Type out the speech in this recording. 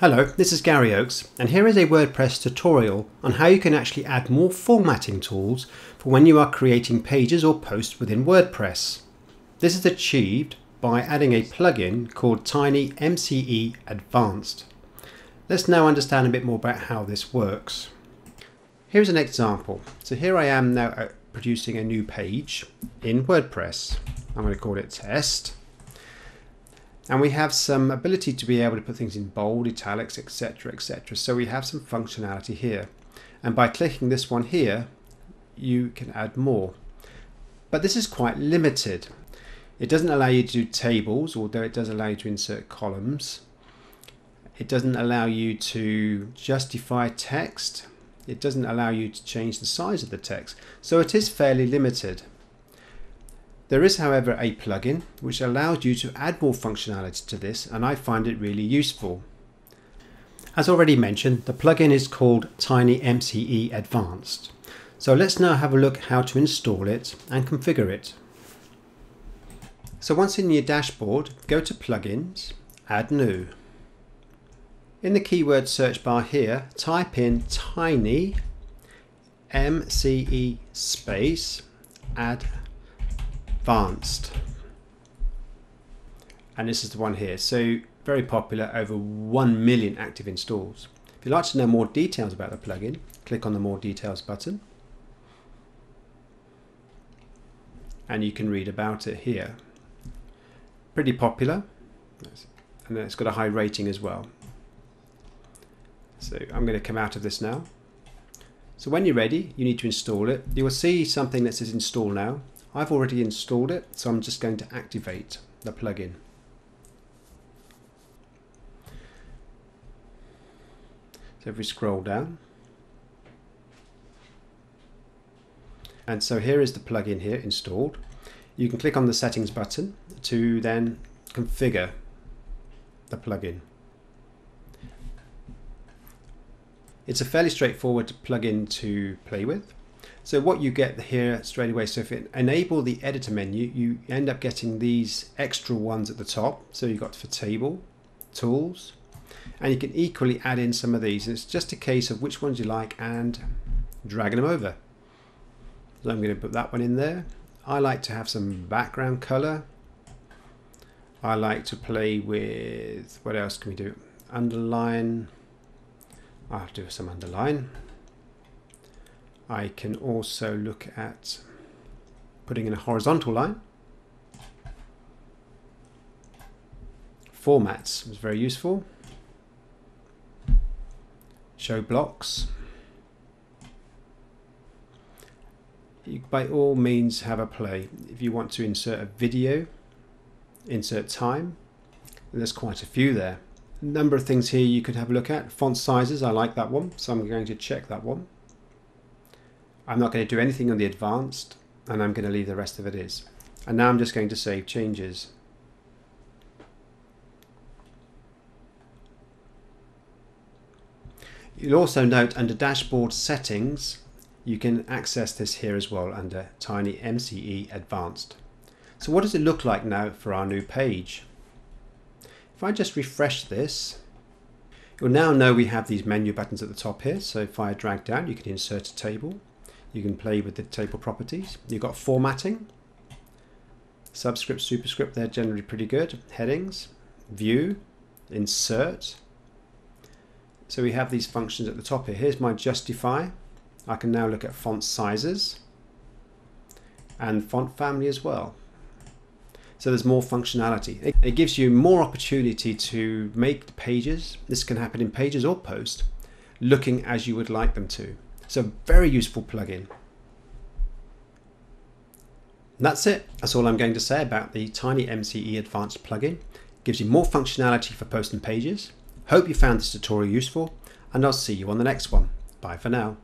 Hello, this is Gary Oakes, and here is a WordPress tutorial on how you can actually add more formatting tools for when you are creating pages or posts within WordPress. This is achieved by adding a plugin called TinyMCE Advanced. Let's now understand a bit more about how this works. Here's an example. So here I am now producing a new page in WordPress. I'm going to call it Test. And we have some ability to be able to put things in bold, italics, etc, etc. So we have some functionality here. And by clicking this one here, you can add more. But this is quite limited. It doesn't allow you to do tables, although it does allow you to insert columns. It doesn't allow you to justify text. It doesn't allow you to change the size of the text. So it is fairly limited. There is, however, a plugin which allows you to add more functionality to this, and I find it really useful. As already mentioned, the plugin is called TinyMCE Advanced. So let's now have a look how to install it and configure it. So once in your dashboard, go to Plugins, Add New. In the keyword search bar here, type in TinyMCE space Add Advanced, and this is the one here. So very popular, over 1 million active installs. If you'd like to know more details about the plugin, click on the More Details button and you can read about it here. Pretty popular, and it's got a high rating as well. So I'm going to come out of this now. So when you're ready, you need to install it. You will see something that says install now. I've already installed it, so I'm just going to activate the plugin. So if we scroll down, and so here is the plugin here installed. You can click on the settings button to then configure the plugin. It's a fairly straightforward plugin to play with. So what you get here straight away, so if you enable the editor menu, you end up getting these extra ones at the top. So you've got for table, tools, and you can equally add in some of these. And it's just a case of which ones you like and dragging them over. So I'm going to put that one in there. I like to have some background color. I like to play with, what else can we do? Underline. I'll do some underline. I can also look at putting in a horizontal line. Formats is very useful. Show blocks. You by all means have a play. If you want to insert a video, insert time. There's quite a few there. A number of things here you could have a look at. Font sizes, I like that one, so I'm going to check that one. I'm not going to do anything on the advanced, and I'm going to leave the rest of it is. And now I'm just going to save changes. You'll also note under dashboard settings, you can access this here as well under TinyMCE Advanced. So what does it look like now for our new page? If I just refresh this, you'll now know we have these menu buttons at the top here. So if I drag down, you can insert a table. You can play with the table properties. You've got formatting, subscript, superscript, they're generally pretty good. Headings, view, insert. So we have these functions at the top here. Here's my justify. I can now look at font sizes and font family as well. So there's more functionality. It gives you more opportunity to make pages. This can happen in pages or posts, looking as you would like them to. It's a very useful plugin. And that's it. That's all I'm going to say about the TinyMCE Advanced plugin. It gives you more functionality for posts and pages. Hope you found this tutorial useful, and I'll see you on the next one. Bye for now.